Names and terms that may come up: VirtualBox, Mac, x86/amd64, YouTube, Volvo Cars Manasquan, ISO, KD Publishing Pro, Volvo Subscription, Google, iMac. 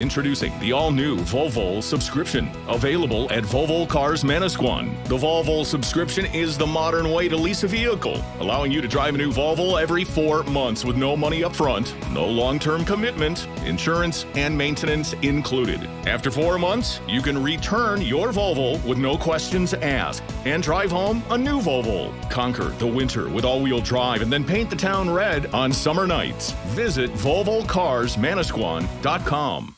Introducing the all-new Volvo subscription, available at Volvo Cars Manasquan. The Volvo subscription is the modern way to lease a vehicle, allowing you to drive a new Volvo every 4 months with no money up front, no long-term commitment, insurance and maintenance included. After 4 months, you can return your Volvo with no questions asked and drive home a new Volvo. Conquer the winter with all-wheel drive and then paint the town red on summer nights. Visit VolvoCarsManasquan.com.